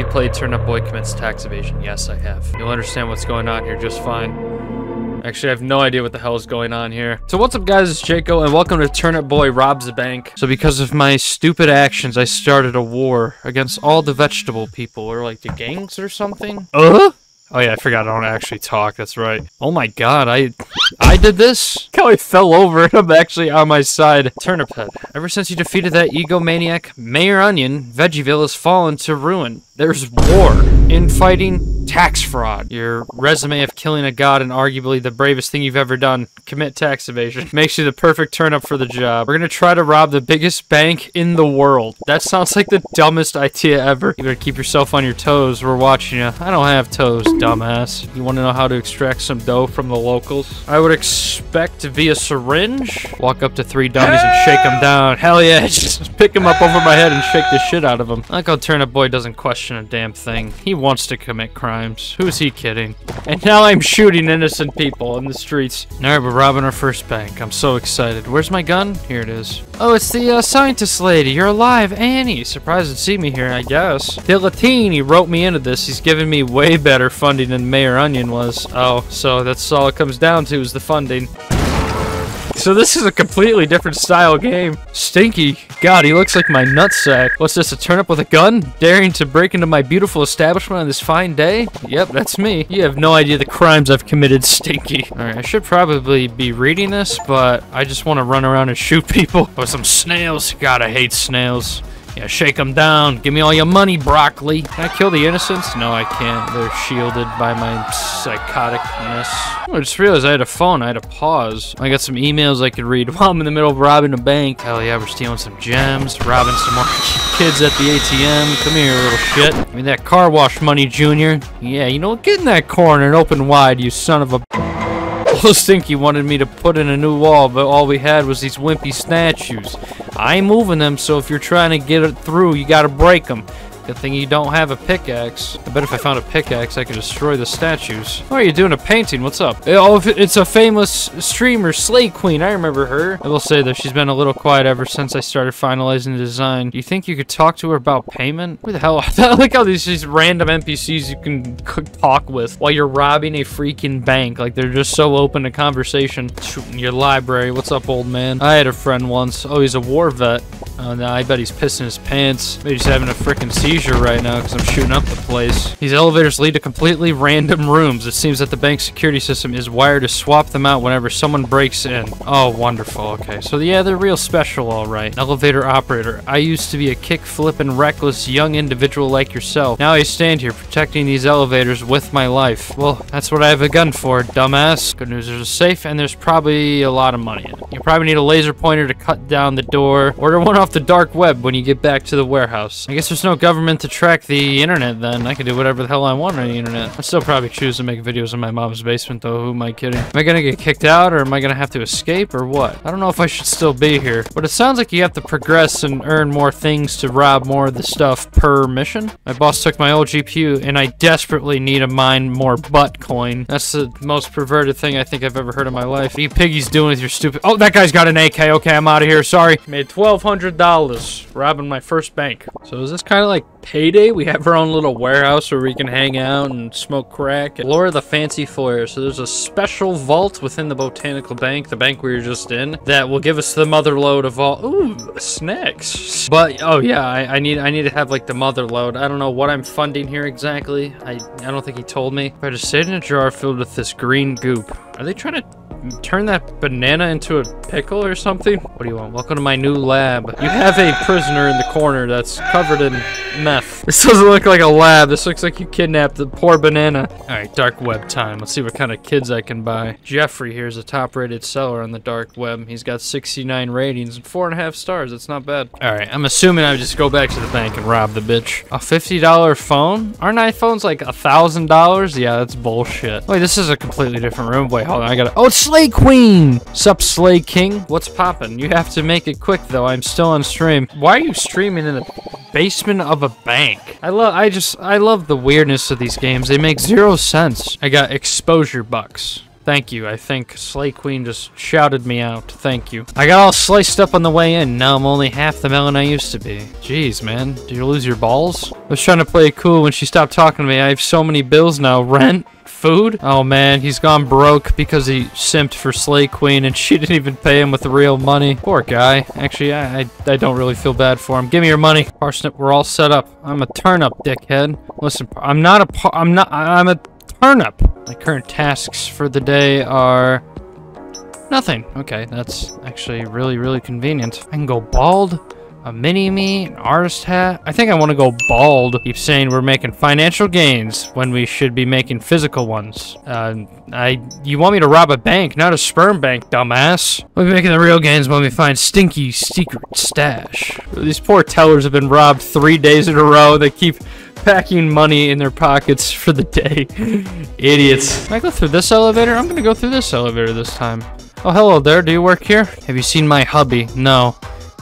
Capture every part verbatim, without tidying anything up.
you played Turnip Boy Commits Tax Evasion? Yes, I have. You'll understand what's going on here just fine. Actually, I have no idea what the hell is going on here. So what's up, guys? It's Jaco, and welcome to Turnip Boy Robs a Bank. So because of my stupid actions, I started a war against all the vegetable people, or like the gangs or something. Uh-huh. Oh yeah, I forgot I don't actually talk, that's right. Oh my god, I I did this? Look how I fell over and I'm actually on my side. Turnip Head, ever since you defeated that egomaniac Mayor Onion, Veggieville has fallen to ruin. There's war, infighting, tax fraud. Your resume of killing a god and arguably the bravest thing you've ever done, commit tax evasion, makes you the perfect turnip for the job. We're gonna try to rob the biggest bank in the world. That sounds like the dumbest idea ever. You better keep yourself on your toes, we're watching you. I don't have toes, dumbass. You wanna know how to extract some dough from the locals? I would expect via syringe. Walk up to three dummies and shake them down. Hell yeah, just pick them up over my head and shake the shit out of them. I like how Turnip Boy doesn't question a damn thing. He wants to commit crime. Who's he kidding? And now I'm shooting innocent people in the streets. Alright, we're robbing our first bank. I'm so excited. Where's my gun? Here it is. Oh, it's the uh, scientist lady. You're alive, Annie. Surprised to see me here, I guess. Dilatine, he wrote me into this. He's giving me way better funding than Mayor Onion was. Oh, so that's all it comes down to is the funding. So this is a completely different style game. Stinky. God, he looks like my nutsack. What's this, a turnip with a gun? Daring to break into my beautiful establishment on this fine day? Yep, that's me. You have no idea the crimes I've committed, Stinky. Alright, I should probably be reading this, but I just want to run around and shoot people. Oh, some snails. God, I hate snails. Yeah, shake them down. Give me all your money, broccoli. Can I kill the innocents? No, I can't. They're shielded by my psychoticness. I just realized I had a phone. I had to pause. I got some emails I could read while I'm in the middle of robbing a bank. Hell yeah, we're stealing some gems, robbing some more kids at the A T M. Come here, little shit. I mean, that car wash money, Junior. Yeah, you know, get in that corner and open wide, you son of a... Little Stinky wanted me to put in a new wall, but all we had was these wimpy statues. I ain't moving them, so if you're trying to get it through, you gotta break them. Good thing you don't have a pickaxe. I bet if I found a pickaxe, I could destroy the statues. Why are you doing a painting? What's up? Oh, it's a famous streamer, Slay Queen. I remember her. I will say, though, she's been a little quiet ever since I started finalizing the design. Do you think you could talk to her about payment? Who the hell? I like how these, these random N P Cs you can talk with while you're robbing a freaking bank. Like, they're just so open to conversation. Shooting your library. What's up, old man? I had a friend once. Oh, he's a war vet. Oh, no, I bet he's pissing his pants. Maybe he's having a freaking seizure right now because I'm shooting up the place. These elevators lead to completely random rooms. It seems that the bank's security system is wired to swap them out whenever someone breaks in. Oh, wonderful. Okay, so yeah, they're real special, all right. Elevator operator. I used to be a kick-flipping, reckless, young individual like yourself. Now I stand here protecting these elevators with my life. Well, that's what I have a gun for, dumbass. Good news, there's a safe, and there's probably a lot of money in it. You probably need a laser pointer to cut down the door. Order one off the dark web when you get back to the warehouse. I guess there's no government to track the internet then. I can do whatever the hell I want on the internet. I still probably choose to make videos in my mom's basement though, who am I kidding? Am I gonna get kicked out or am I gonna have to escape or what? I don't know if I should still be here, but it sounds like you have to progress and earn more things to rob more of the stuff per mission. My boss took my old G P U and I desperately need to mine more butt coin. That's the most perverted thing I think I've ever heard in my life. What are you piggies doing with your stupid- Oh, that guy's got an A K. Okay, I'm out of here. Sorry. Made twelve hundred dollars. Dollars robbing my first bank. So is this kind of like Payday? We have our own little warehouse where we can hang out and smoke crack and explore the fancy foyer. So there's a special vault within the botanical bank, the bank we were just in, that will give us the mother load of all ooh snacks. But oh yeah, I, I need I need to have like the mother load. I don't know what I'm funding here exactly. I I don't think he told me. But I just sit in a jar filled with this green goop. Are they trying to turn that banana into a pickle or something? What do you want? Welcome to my new lab. You have a prisoner in the corner that's covered in meth. This doesn't look like a lab. This looks like you kidnapped the poor banana. All right, dark web time. Let's see what kind of kids I can buy. Jeffrey here is a top-rated seller on the dark web. He's got sixty-nine ratings and four and a half stars. That's not bad. All right, I'm assuming I just go back to the bank and rob the bitch. A fifty dollar phone? Aren't iPhones like a thousand dollars? Yeah, that's bullshit. Wait, this is a completely different room. Wait, hold on. I gotta... Oh, it's Slay Queen! Sup, Slay King? What's poppin'? You have to make it quick, though. I'm still on stream. Why are you streaming in the basement of a bank? I love- I just- I love the weirdness of these games. They make zero sense. I got exposure bucks. Thank you. I think Slay Queen just shouted me out. Thank you. I got all sliced up on the way in. Now I'm only half the melon I used to be. Jeez, man. Did you lose your balls? I was trying to play it cool when she stopped talking to me. I have so many bills now. Rent? Food? Oh, man. He's gone broke because he simped for Slay Queen and she didn't even pay him with the real money. Poor guy. Actually, I, I, I don't really feel bad for him. Give me your money. Parsnip, we're all set up. I'm a turnip, dickhead. Listen, I'm not a par- I'm not- I'm a turnip. My current tasks for the day are nothing. Okay, that's actually really, really convenient. I can go bald, a mini-me, an artist hat. I think I want to go bald. Keep saying we're making financial gains when we should be making physical ones. Uh, I, you want me to rob a bank, not a sperm bank, dumbass. We'll be making the real gains when we find Stinky's secret stash. These poor tellers have been robbed three days in a row. They keep packing money in their pockets for the day. Idiots. Can I go through this elevator? I'm gonna go through this elevator this time. Oh, hello there. Do you work here? Have you seen my hubby? No.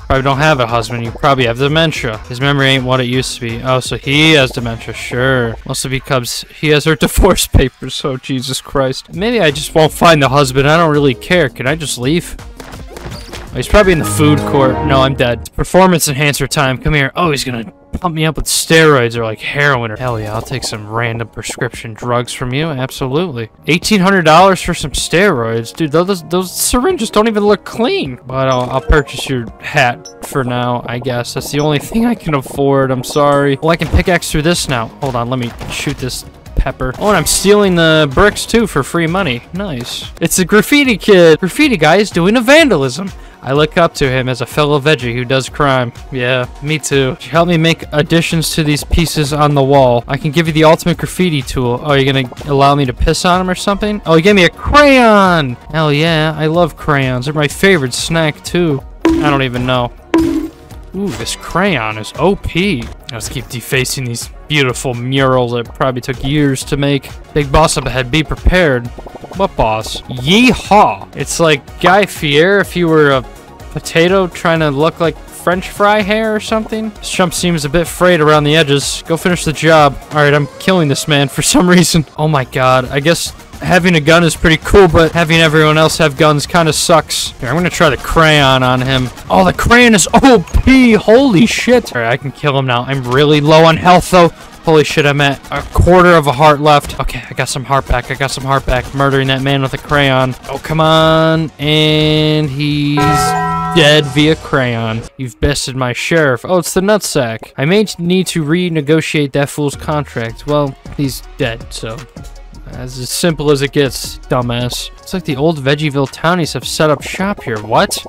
Probably don't have a husband. You probably have dementia. His memory ain't what it used to be. Oh, so he has dementia. Sure. Also because he has her divorce papers. Oh, Jesus Christ. Maybe I just won't find the husband. I don't really care. Can I just leave? Oh, he's probably in the food court. No, I'm dead. Performance enhancer time. Come here. Oh, he's gonna pump me up with steroids or like heroin or hell yeah, I'll take some random prescription drugs from you. Absolutely. eighteen hundred dollars for some steroids. Dude, those, those syringes don't even look clean. But I'll, I'll purchase your hat for now, I guess. That's the only thing I can afford. I'm sorry. Well, I can pickaxe through this now. Hold on, let me shoot this pepper. Oh, and I'm stealing the bricks too for free money. Nice. It's a graffiti kid. Graffiti guy is doing a vandalism. I look up to him as a fellow veggie who does crime. Yeah, me too. Help me make additions to these pieces on the wall. I can give you the ultimate graffiti tool. Oh, you're gonna allow me to piss on him or something? Oh, you gave me a crayon! Hell yeah, I love crayons. They're my favorite snack too. I don't even know. Ooh, this crayon is O P. Let's keep defacing these beautiful murals that probably took years to make. Big boss up ahead, be prepared. What boss? Yeehaw! It's like Guy Fieri if you were a potato trying to look like French fry hair or something. This chump seems a bit frayed around the edges. Go finish the job. Alright, I'm killing this man for some reason. Oh my god, I guess having a gun is pretty cool, but having everyone else have guns kind of sucks. Here, I'm gonna try the crayon on him. Oh, the crayon is O P! Holy shit! Alright, I can kill him now. I'm really low on health, though. Holy shit, I'm at a quarter of a heart left. Okay, I got some heart back. I got some heart back. Murdering that man with a crayon. Oh, come on. And he's dead via crayon. You've bested my sheriff. Oh, it's the nutsack. I may need to renegotiate that fool's contract. Well, he's dead, so that's as simple as it gets, dumbass. It's like the old Veggieville townies have set up shop here. What?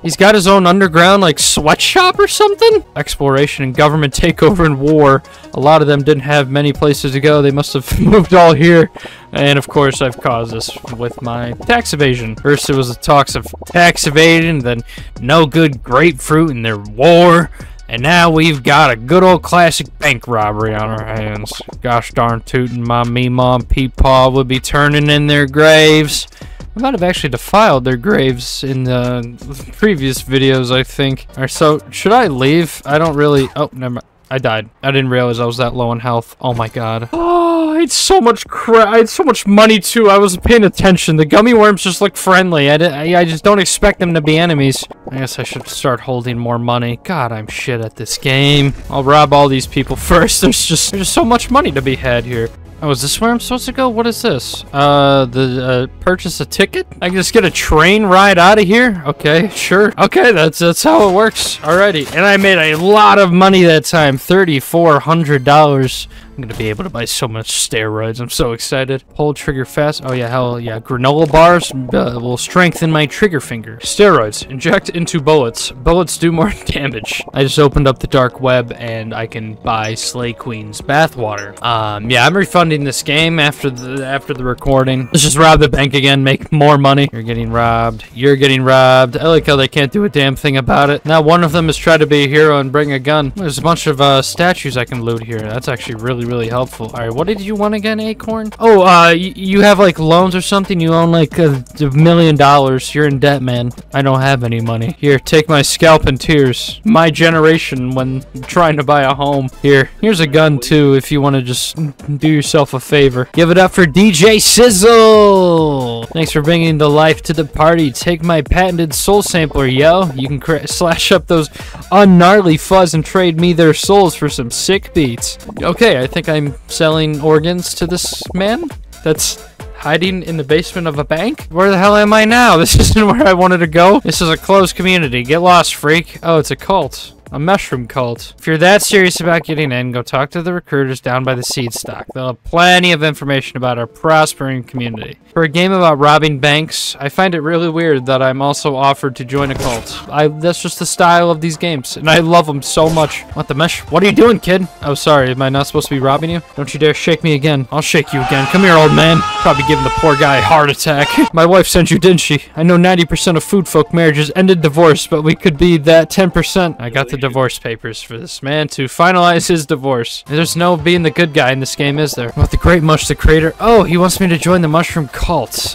He's got his own underground, like, sweatshop or something? Exploration and government takeover and war. A lot of them didn't have many places to go. They must have moved all here. And, of course, I've caused this with my tax evasion. First, it was the talks of tax evasion, then no good grapefruit and their war. And now we've got a good old classic bank robbery on our hands. Gosh darn tootin', my meemaw and peepaw would be turning in their graves. I might have actually defiled their graves in the previous videos, I think. Alright, so should I leave? I don't really... Oh, never mind. I died. I didn't realize I was that low in health. Oh my god. Oh, I had so much crap. I had so much money too. I wasn't paying attention. The gummy worms just look friendly. I, I, I just don't expect them to be enemies. I guess I should start holding more money. God, I'm shit at this game. I'll rob all these people first. There's just there's so much money to be had here. Oh, is this where I'm supposed to go? What is this? Uh, the, uh, purchase a ticket? I can just get a train ride out of here? Okay, sure. Okay, that's, that's how it works. Alrighty. And I made a lot of money that time. thirty-four hundred dollars. I'm gonna be able to buy so much steroids. I'm so excited. Hold trigger fast. Oh yeah, hell yeah. Granola bars uh, will strengthen my trigger finger. Steroids. Inject into bullets. Bullets do more damage. I just opened up the dark web and I can buy Slay Queen's bathwater. Um, yeah, I'm refunding this game after the after the recording. Let's just rob the bank again. Make more money. You're getting robbed. You're getting robbed. I like how they can't do a damn thing about it. Now one of them has tried to be a hero and bring a gun. There's a bunch of uh, statues I can loot here. That's actually really really helpful. All right, what did you want again, Acorn? Oh, uh, you, you have like loans or something? You own like a, a million dollars. You're in debt, man. I don't have any money. Here, take my scalp and tears. My generation when trying to buy a home. Here, here's a gun too if you want to just do yourself a favor. Give it up for D J Sizzle. Thanks for bringing the life to the party. Take my patented soul sampler, yo. You can cra slash up those ugnarly fuzz and trade me their souls for some sick beats. Okay, I think I'm selling organs to this man that's hiding in the basement of a bank? Where the hell am I now? This isn't where I wanted to go. This is a closed community. Get lost, freak. Oh, it's a cult. A mushroom cult. If you're that serious about getting in, go talk to the recruiters down by the seed stock. They'll have plenty of information about our prospering community. For a game about robbing banks, I find it really weird that I'm also offered to join a cult. I that's just the style of these games, and I love them so much. What the mesh? What are you doing, kid? Oh, sorry. Am I not supposed to be robbing you? Don't you dare shake me again. I'll shake you again. Come here, old man. Probably giving the poor guy a heart attack. My wife sent you, didn't she? I know ninety percent of food folk marriages end in divorce, but we could be that ten percent. I got the divorce papers for this man to finalize his divorce. There's no being the good guy in this game, is there? What the great mush, the creator? Oh, he wants me to join the mushroom cult.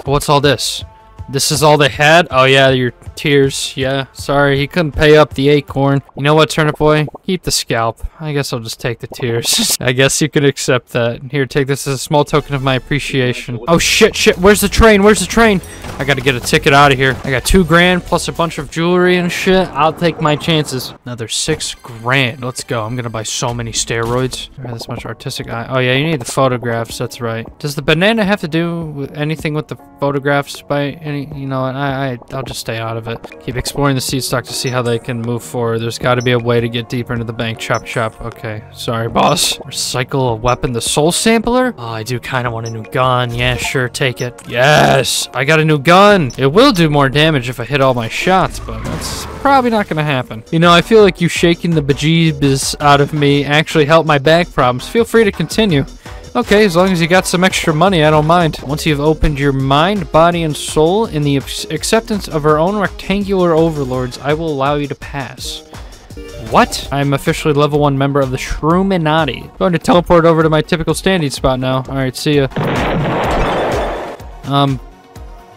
What's all this? This is all they had? Oh yeah, your tears. Yeah, sorry, he couldn't pay up the acorn. You know what, Turnip Boy? Keep the scalp. I guess I'll just take the tears. I guess you can accept that. Here, take this as a small token of my appreciation. Oh shit, shit, where's the train? Where's the train? I gotta get a ticket out of here. I got two grand plus a bunch of jewelry and shit. I'll take my chances. Another six grand. Let's go. I'm gonna buy so many steroids. I have this much artistic eye. Oh yeah, you need the photographs, that's right. Does the banana have to do with anything with the photographs by any? You know, and I, I, I'll just stay out of it. Keep exploring the seed stock to see how they can move forward. There's got to be a way to get deeper into the bank. Chop, chop. Okay. Sorry, boss. Recycle a weapon. The soul sampler? Oh, I do kind of want a new gun. Yeah, sure. Take it. Yes! I got a new gun! It will do more damage if I hit all my shots, but that's probably not going to happen. You know, I feel like you shaking the bejeebus out of me actually helped my back problems. Feel free to continue. Okay, as long as you got some extra money, I don't mind. Once you've opened your mind, body, and soul in the acceptance of our own rectangular overlords, I will allow you to pass. What? I'm officially level one member of the Shroominati. Going to teleport over to my typical standing spot now. Alright, see ya. Um...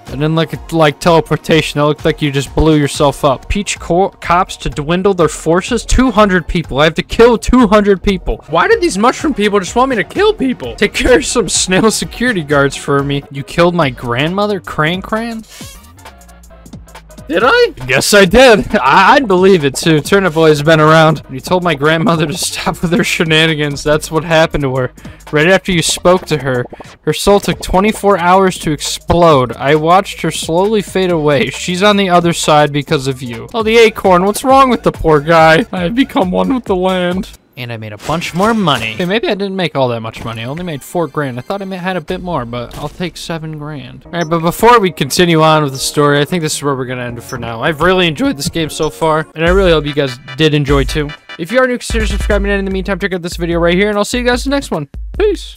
I didn't look at, like, teleportation. It looked like you just blew yourself up. Peach co cops to dwindle their forces? two hundred people. I have to kill two hundred people. Why did these mushroom people just want me to kill people? Take care of some snail security guards for me. You killed my grandmother, Crancran? Did I? Yes, I did. I I'd believe it, too. Turnip Boy has been around. You told my grandmother to stop with her shenanigans. That's what happened to her. Right after you spoke to her, her soul took twenty-four hours to explode. I watched her slowly fade away. She's on the other side because of you. Oh, the acorn. What's wrong with the poor guy? I had become one with the land. And I made a bunch more money. Okay, maybe I didn't make all that much money. I only made four grand. I thought I had a bit more, but I'll take seven grand. All right, but before we continue on with the story, I think this is where we're gonna end it for now. I've really enjoyed this game so far, and I really hope you guys did enjoy too. If you are new, consider subscribing, and in the meantime, check out this video right here, and I'll see you guys in the next one. Peace.